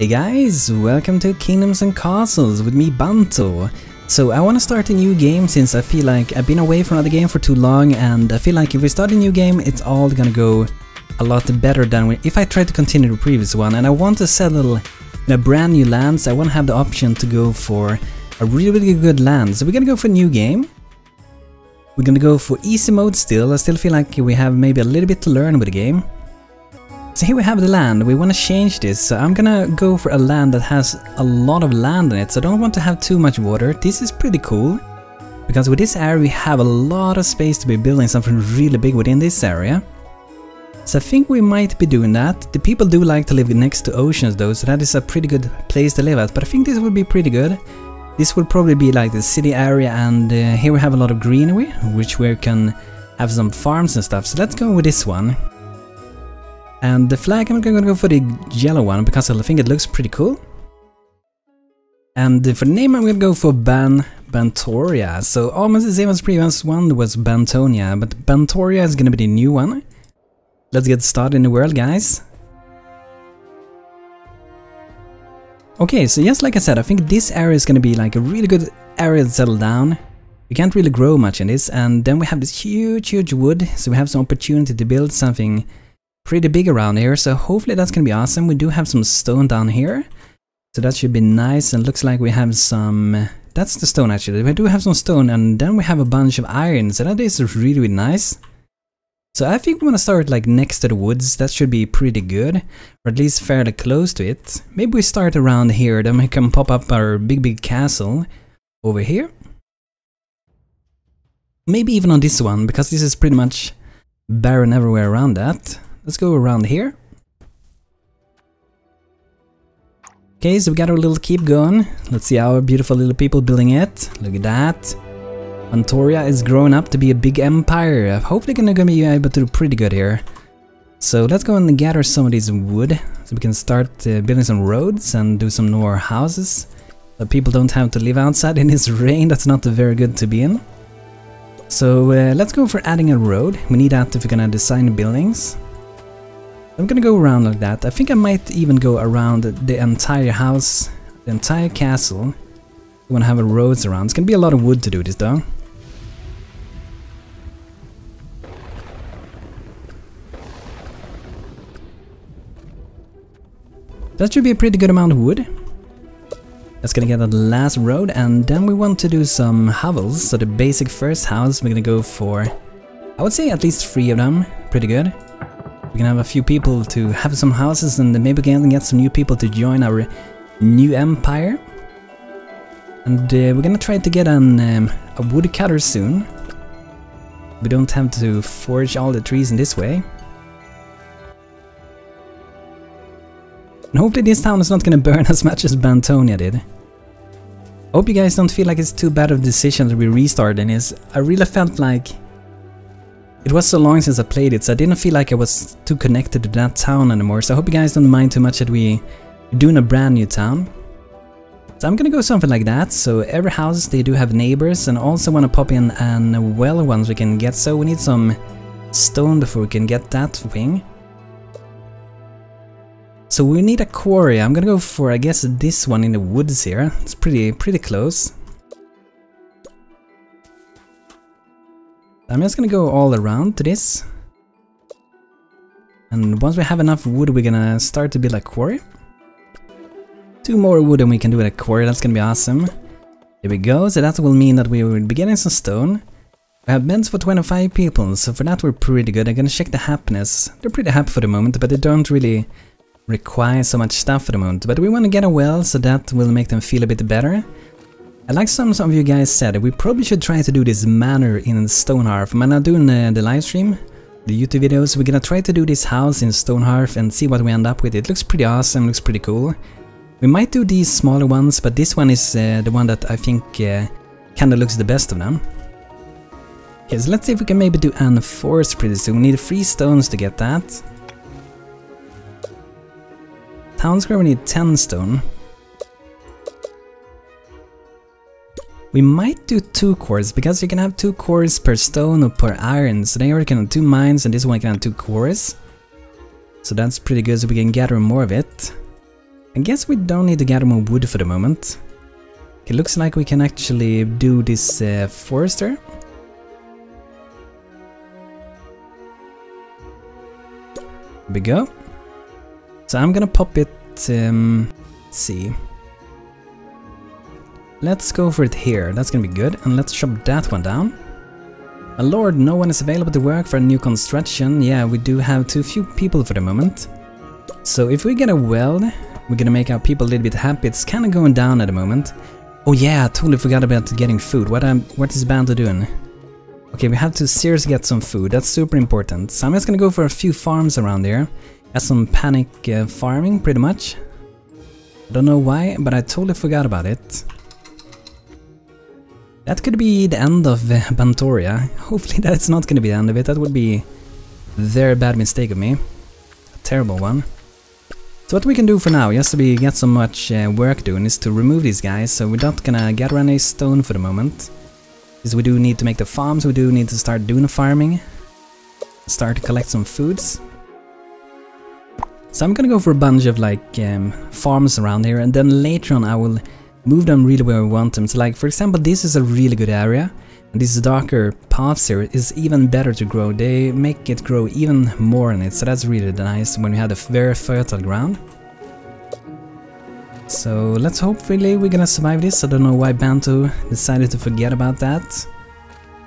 Hey guys, welcome to Kingdoms and Castles with me, Banto. So I want to start a new game since I feel like I've been away from another game for too long, and I feel like if we start a new game it's all gonna go a lot better than if I try to continue the previous one. And I want to settle in a brand new land, so I want to have the option to go for a really good land. So we're gonna go for a new game. We're gonna go for easy mode still. I still feel like we have maybe a little bit to learn with the game. So here we have the land. We want to change this, so I'm gonna go for a land that has a lot of land in it, so I don't want to have too much water. This is pretty cool, because with this area we have a lot of space to be building something really big within this area. So I think we might be doing that. The people do like to live next to oceans though, so that is a pretty good place to live at, but I think this will be pretty good. This will probably be like the city area, and here we have a lot of greenery, which we can have some farms and stuff, so let's go with this one. And the flag, I'm gonna go for the yellow one because I think it looks pretty cool. And for the name, I'm gonna go for Bantoria. So almost the same as the previous one was Bantonia, but Bantoria is gonna be the new one. Let's get started in the world, guys. Okay, so just like I said, I think this area is gonna be like a really good area to settle down. We can't really grow much in this, and then we have this huge wood, so we have some opportunity to build something pretty big around here, so hopefully that's gonna be awesome. We do have some stone down here, so that should be nice, and looks like we have some... that's the stone actually. We do have some stone, and then we have a bunch of iron, so that is really nice. So I think we want to start like next to the woods. That should be pretty good, or at least fairly close to it. Maybe we start around here, then we can pop up our big castle over here. Maybe even on this one, because this is pretty much barren everywhere around that. Let's go around here. Okay, so we got our little keep going. Let's see our beautiful little people building it. Look at that. Bantoria is growing up to be a big empire. I hope they're gonna be able to do pretty good here. So let's go and gather some of these wood, so we can start building some roads and do some more houses. But people don't have to live outside in this rain. That's not very good to be in. So let's go for adding a road. We need that if we're gonna design buildings. I'm gonna go around like that. I think I might even go around the entire house, the entire castle. I wanna have a roads around. It's gonna be a lot of wood to do this though. That should be a pretty good amount of wood. That's gonna get that last road, and then we want to do some hovels. So the basic first house, we're gonna go for, I would say at least 3 of them. Pretty good. We can have a few people to have some houses, and then maybe we can get some new people to join our new empire. And we're gonna try to get a woodcutter soon. We don't have to forge all the trees in this way. And hopefully this town is not gonna burn as much as Bantonia did. Hope you guys don't feel like it's too bad of a decision that we restarted this. I really felt like it was so long since I played it, so I didn't feel like I was too connected to that town anymore, so I hope you guys don't mind too much that we're doing a brand new town. So I'm gonna go something like that, so every house they do have neighbors, and also wanna pop in a well once we can get, so we need some stone before we can get that thing. So we need a quarry. I'm gonna go for, I guess, this one in the woods here. It's pretty close. I'm just gonna go all around to this, and once we have enough wood we're gonna start to build a quarry. 2 more wood and we can do a quarry. That's gonna be awesome. There we go. So that will mean that we will be getting some stone. We have beds for 25 people, so for that we're pretty good. I'm gonna check the happiness. They're pretty happy for the moment, but they don't really require so much stuff for the moment. But we want to get a well, so that will make them feel a bit better. And like some of you guys said, we probably should try to do this manor in Stonehearth. I'm not doing the live stream, the YouTube videos. We're gonna try to do this house in Stonehearth and see what we end up with. It looks pretty awesome, looks pretty cool. We might do these smaller ones, but this one is the one that I think kinda looks the best of them. Okay, so let's see if we can maybe do an forest pretty soon. We need 3 stones to get that. Town square, we need 10 stone. We might do 2 cores, because you can have 2 cores per stone or per iron. So they already can have 2 mines, and this one can have 2 cores. So that's pretty good, so we can gather more of it. I guess we don't need to gather more wood for the moment. It looks like we can actually do this forester. There we go. So I'm gonna pop it, let's see. Let's go for it here, that's gonna be good. And let's shove that one down. My lord, no one is available to work for a new construction. Yeah, we do have too few people for the moment. So if we get a weld, we're gonna make our people a little bit happy. It's kinda going down at the moment. Oh yeah, I totally forgot about getting food. What is Banto doing? Okay, we have to seriously get some food, that's super important. So I'm just gonna go for a few farms around here. That's some panic farming, pretty much. I don't know why, but I totally forgot about it. That could be the end of Bantoria. Hopefully that's not going to be the end of it. That would be a very bad mistake of me. A terrible one. So what we can do for now, just so we get so much work doing, is to remove these guys. So we're not going to gather any stone for the moment. Because we do need to make the farms, we do need to start doing farming. Start to collect some foods. So I'm going to go for a bunch of like farms around here, and then later on I will move them really where we want them. So like, for example, this is a really good area. And these darker paths here is even better to grow. They make it grow even more in it. So that's really nice when we have a very fertile ground. So let's hope really we're gonna survive this. I don't know why Banto decided to forget about that.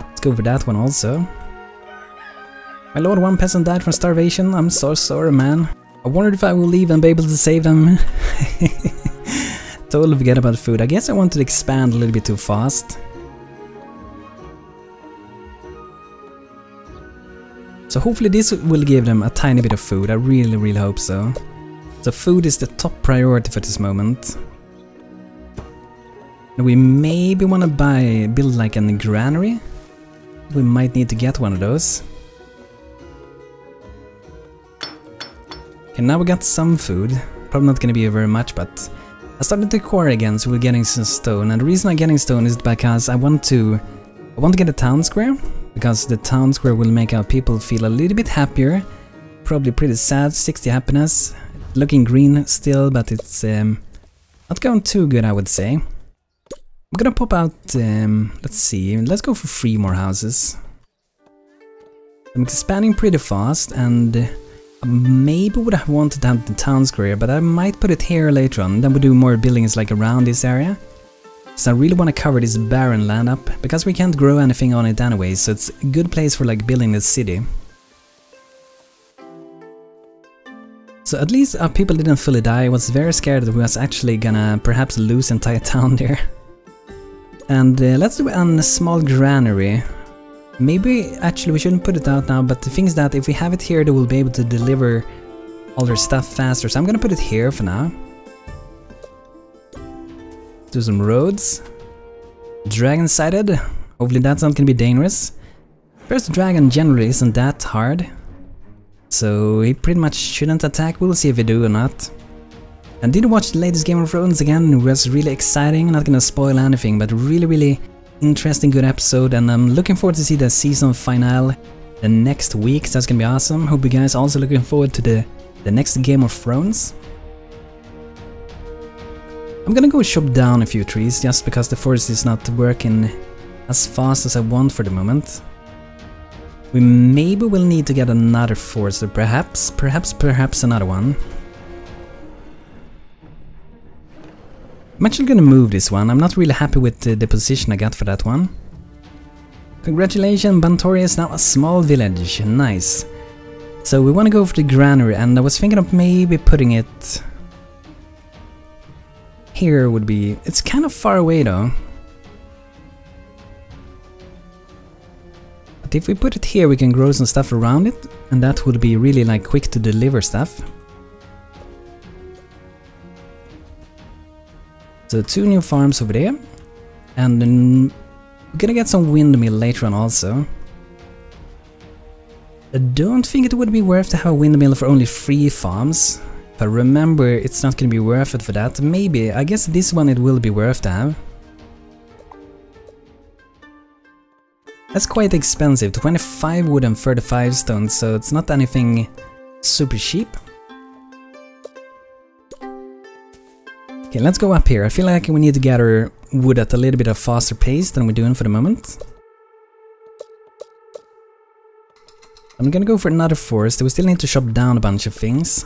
Let's go for that one also. My lord, one peasant died from starvation. I'm so sorry, man. I wondered if I will leave and be able to save them. Totally forget about food. I guess I wanted to expand a little bit too fast. So hopefully this will give them a tiny bit of food. I really, really hope so. So food is the top priority for this moment. And we maybe want to build like a granary. We might need to get one of those. Okay, now we got some food. Probably not going to be very much, but I started to quarry again, so we're getting some stone, and the reason I'm getting stone is because I want to get a town square, because the town square will make our people feel a little bit happier. Probably pretty sad, 60 happiness, looking green still, but it's not going too good, I would say. I'm gonna pop out, let's see, let's go for 3 more houses. I'm expanding pretty fast, and maybe would have wanted to have the town square, but I might put it here later on. Then we do more buildings like around this area. So I really want to cover this barren land up, because we can't grow anything on it anyway, so it's a good place for like building the city. So at least our people didn't fully die. I was very scared that we was actually gonna perhaps lose entire town there. And let's do a small granary. Maybe, actually, we shouldn't put it out now, but the thing is that if we have it here, they will be able to deliver all their stuff faster, so I'm gonna put it here for now. Do some roads. Dragon-sided. Hopefully that's not gonna be dangerous. First dragon generally isn't that hard, so he pretty much shouldn't attack. We'll see if he do or not. And did you watch the latest Game of Thrones again? It was really exciting, not gonna spoil anything, but really, really interesting, good episode, and I'm looking forward to see the season finale the next week, so that's gonna be awesome. Hope you guys are also looking forward to the next Game of Thrones. I'm gonna go chop down a few trees, just because the forest is not working as fast as I want for the moment. We maybe will need to get another forester, perhaps another one. I'm actually gonna move this one. I'm not really happy with the position I got for that one. Congratulations, Bantoria is now a small village. Nice. So we wanna go for the granary, and I was thinking of maybe putting it here would be... It's kind of far away though. But if we put it here we can grow some stuff around it, and that would be really like quick to deliver stuff. So 2 new farms over there, and then we're gonna get some windmill later on also. I don't think it would be worth to have a windmill for only 3 farms. If I remember, it's not gonna be worth it for that. Maybe, I guess this one it will be worth to have. That's quite expensive, 25 wood and 35 stone, so it's not anything super cheap. Okay, let's go up here. I feel like we need to gather wood at a little bit of faster pace than we're doing for the moment. I'm gonna go for another forest. We still need to chop down a bunch of things.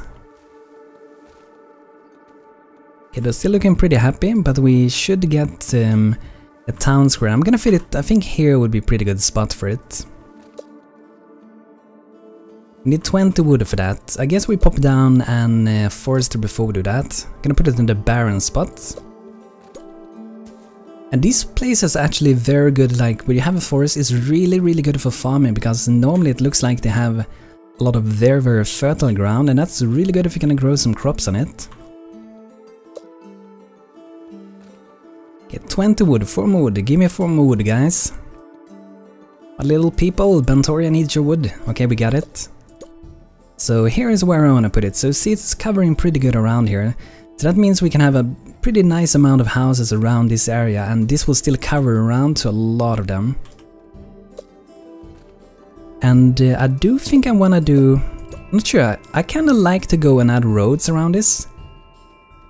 Okay, they're still looking pretty happy, but we should get a town square. I'm gonna fit it, I think here would be a pretty good spot for it. We need 20 wood for that. I guess we pop down an forester before we do that. I'm gonna put it in the barren spot. And these places are actually very good, like where you have a forest is really good for farming, because normally it looks like they have a lot of very fertile ground, and that's really good if you're gonna grow some crops on it. Okay, 20 wood, 4 more wood, give me 4 more wood, guys. My little people, Bantoria needs your wood. Okay, we got it. So here is where I wanna put it. So see, it's covering pretty good around here. So that means we can have a pretty nice amount of houses around this area, and this will still cover around to a lot of them. And I do think I wanna do... I'm not sure, I kinda like to go and add roads around this.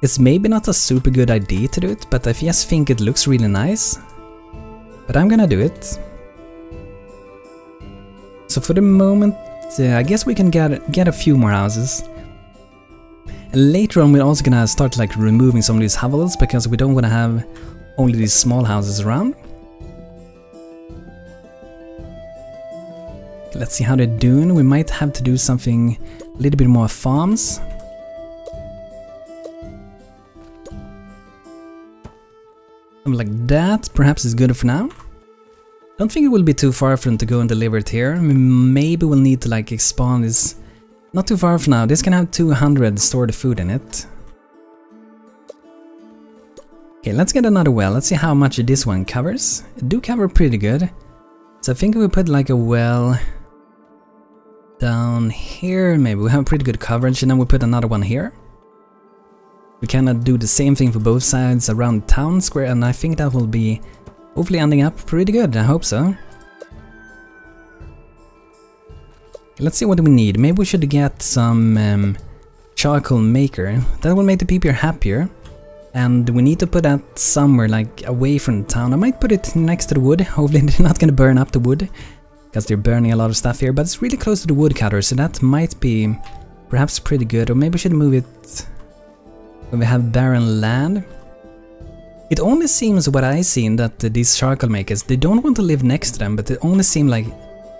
It's maybe not a super good idea to do it, but I just think it looks really nice. But I'm gonna do it. So for the moment, I guess we can get a few more houses. And later on we're also gonna start like removing some of these hovels, because we don't wanna have only these small houses around. Let's see how they're doing. We might have to do something a little bit more farms. Something like that perhaps is good for now. Don't think it will be too far from to go and deliver it here. Maybe we'll need to like expand this. Not too far from now, this can have 200 stored food in it. Okay, let's get another well, let's see how much this one covers. It do cover pretty good. So I think if we put like a well down here, maybe we have pretty good coverage, and then we put another one here. We cannot do the same thing for both sides around town square, and I think that will be hopefully ending up pretty good, I hope so. Let's see what we need. Maybe we should get some charcoal maker. That will make the people happier. And we need to put that somewhere, like away from the town. I might put it next to the wood. Hopefully they're not gonna burn up the wood, because they're burning a lot of stuff here. But it's really close to the woodcutter, so that might be perhaps pretty good. Or maybe we should move it when we have barren land. It only seems, what I've seen, that these charcoal makers, they don't want to live next to them, but they only seem like...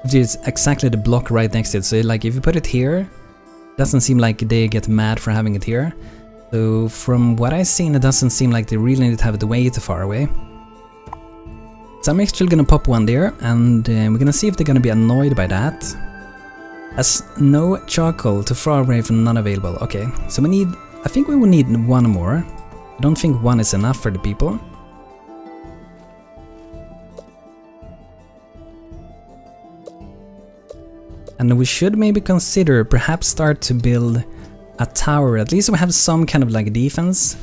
It's exactly the block right next to it, so like if you put it here, doesn't seem like they get mad for having it here. So from what I've seen, it doesn't seem like they really need to have it way too far away. So I'm actually gonna pop one there, and we're gonna see if they're gonna be annoyed by that. As no charcoal too far away from none available. Okay, so we need, I think we will need one more. I don't think one is enough for the people. And we should maybe consider perhaps start to build a tower. At least we have some kind of like defense.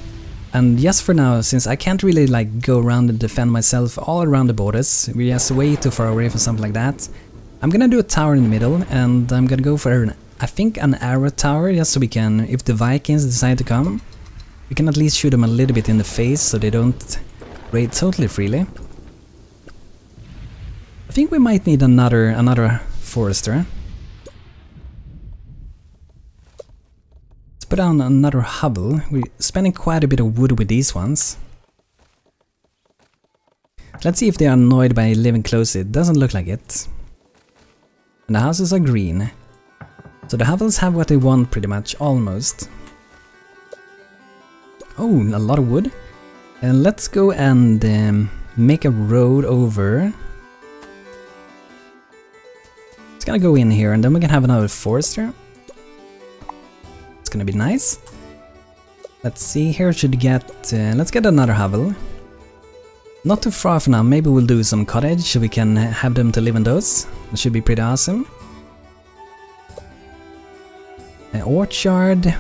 And just for now, since I can't really like go around and defend myself all around the borders, we're just way too far away from something like that. I'm gonna do a tower in the middle, and I'm gonna go for an arrow tower, just so we can, if the Vikings decide to come, we can at least shoot them a little bit in the face so they don't raid totally freely. I think we might need another forester. Put down another hovel. We're spending quite a bit of wood with these ones. Let's see if they are annoyed by living close. It doesn't look like it. And the houses are green. So the hovels have what they want pretty much, almost. Oh, a lot of wood. And let's go and make a road over. It's gonna go in here, and then we can have another forester. Gonna be nice. Let's see, here should get let's get another hovel. Not too far from now, maybe we'll do some cottage so we can have them to live in those. That should be pretty awesome. An orchard.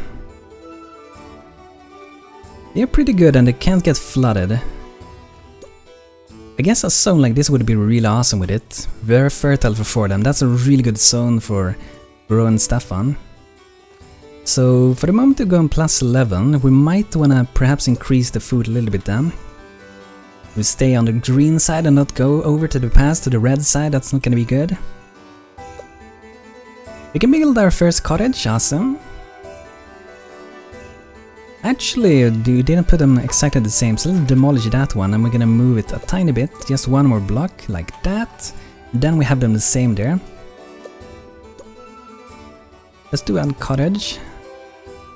They're pretty good and they can't get flooded. I guess a zone like this would be really awesome with it. Very fertile for them. That's a really good zone for growing stuff on. So for the moment we're going plus 11, we might want to perhaps increase the food a little bit then. We stay on the green side and not go over to the pass to the red side, that's not gonna be good. We can build our first cottage, awesome. Actually, we didn't put them exactly the same, so let's demolish that one and we're gonna move it a tiny bit, just one more block, like that. Then we have them the same there. Let's do a cottage.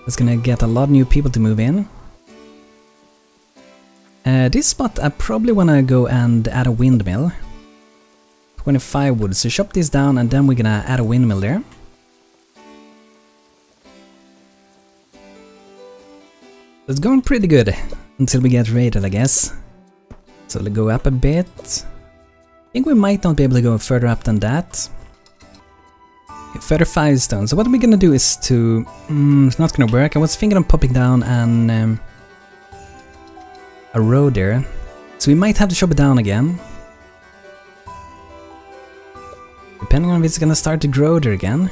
That's gonna get a lot of new people to move in. This spot I probably wanna go and add a windmill. 25 wood, so chop this down and then we're gonna add a windmill there. It's going pretty good, until we get raided I guess. So we'll go up a bit. I think we might not be able to go further up than that. Further 5 stone, so what we're gonna do is to... it's not gonna work, I was thinking of popping down and... a road there, so we might have to chop it down again. Depending on if it's gonna start to grow there again.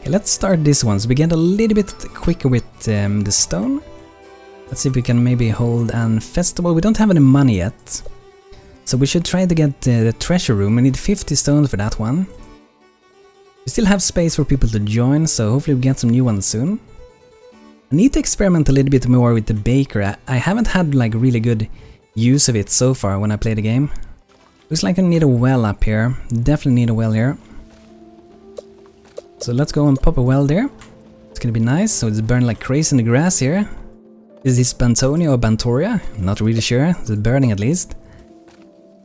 Okay, let's start this one, so we get a little bit quicker with the stone. Let's see if we can maybe hold a festival, we don't have any money yet. So we should try to get the treasure room, we need 50 stones for that one. We still have space for people to join, so hopefully we get some new ones soon. I need to experiment a little bit more with the baker, I haven't had like really good use of it so far when I play the game. Looks like I need a well up here, definitely need a well here. So let's go and pop a well there, it's gonna be nice, so it's burning like crazy in the grass here. Is this Bantonia or Bantoria? I'm not really sure, it's burning at least.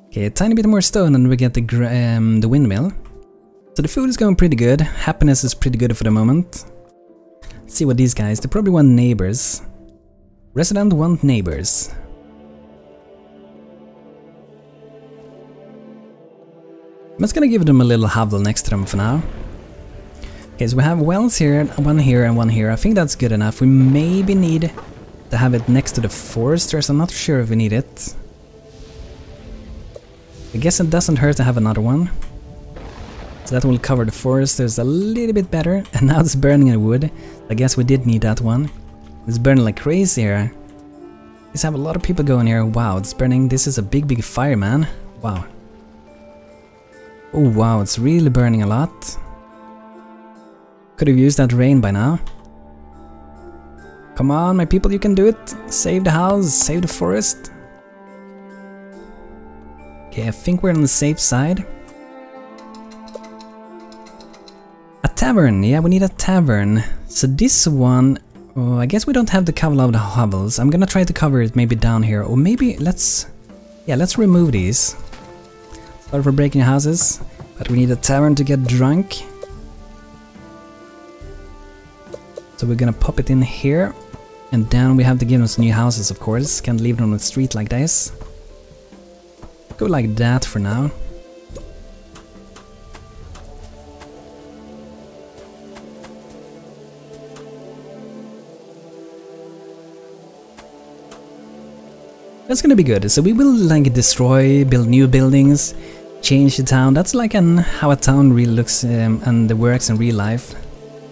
Okay, a tiny bit more stone and we get the windmill. So the food is going pretty good, happiness is pretty good for the moment. Let's see what these guys, they probably want neighbors. Resident want neighbors. I'm just gonna give them a little hovel next to them for now. Okay, so we have wells here, one here and one here, I think that's good enough. We maybe need to have it next to the foresters, I'm not sure if we need it. I guess it doesn't hurt to have another one. So that will cover the foresters a little bit better. And now it's burning in wood. I guess we did need that one. It's burning like crazy here. Let's have a lot of people going here. Wow, it's burning. This is a big fire, man. Wow. Oh wow, it's really burning a lot. Could have used that rain by now. Come on, my people, you can do it. Save the house, save the forest. Okay, I think we're on the safe side. A tavern, yeah, we need a tavern. So this one, oh, I guess we don't have the cover of the hovels. I'm gonna try to cover it maybe down here, or maybe let's remove these. Sorry for breaking houses, but we need a tavern to get drunk. So we're gonna pop it in here, and then we have to give them some new houses, of course. Can't leave them on the street like this. Go like that for now. That's gonna be good, so we will like destroy, build new buildings, change the town. That's like how a town really looks and works in real life.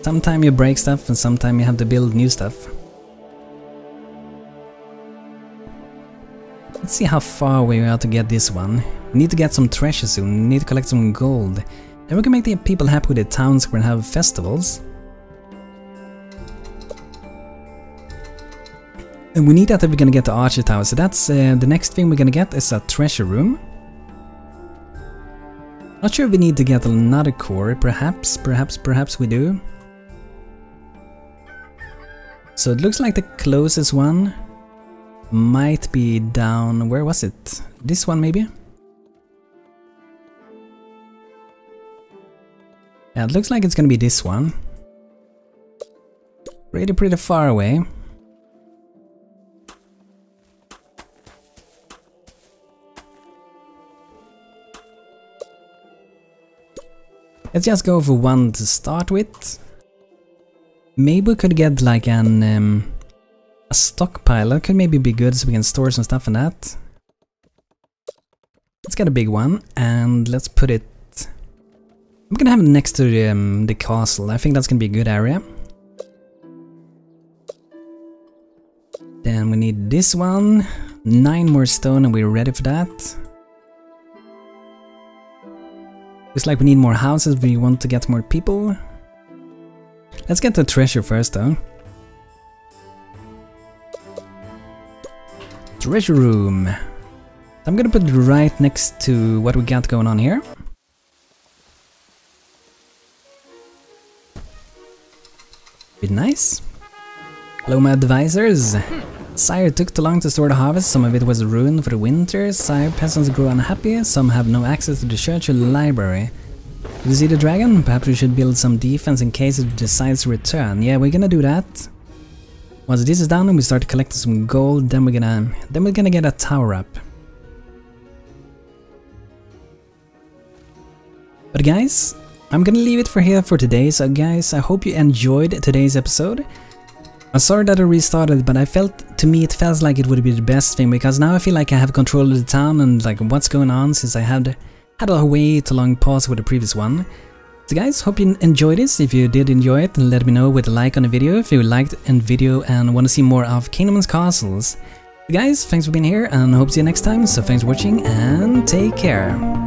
Sometimes you break stuff and sometimes you have to build new stuff. Let's see how far we are to get this one. We need to get some treasure soon, we need to collect some gold. Then we can make the people happy with the town square and have festivals. And we need that if we're gonna get the archer tower, so that's the next thing we're gonna get is a treasure room. Not sure if we need to get another core, perhaps we do. So it looks like the closest one might be down, where was it? This one maybe? Yeah, it looks like it's gonna be this one. Pretty far away. Let's just go for one to start with. Maybe we could get like an... a stockpile, that could maybe be good so we can store some stuff in that. Let's get a big one and let's put it... I'm gonna have it next to the castle. I think that's gonna be a good area. Then we need this one. 9 more stone and we're ready for that. It's like we need more houses, we want to get more people. Let's get the treasure first though. Treasure room. I'm gonna put it right next to what we got going on here. Be nice. Hello my advisors. Sire, took too long to store the harvest, some of it was ruined for the winter. Sire, peasants grew unhappy, some have no access to the church or library. Did you see the dragon? Perhaps we should build some defense in case it decides to return. Yeah, we're gonna do that. Once this is done, we start collecting some gold, then we're gonna get a tower up. But guys, I'm gonna leave it for here for today, so guys, I hope you enjoyed today's episode. I'm sorry that I restarted, but I felt, to me it felt like it would be the best thing, because now I feel like I have control of the town and like what's going on, since I had a way too long pause with the previous one. So guys, hope you enjoyed this. If you did enjoy it, then let me know with a like on the video if you liked the video and want to see more of Kingdoms and Castles. So guys, thanks for being here and hope to see you next time, so thanks for watching and take care.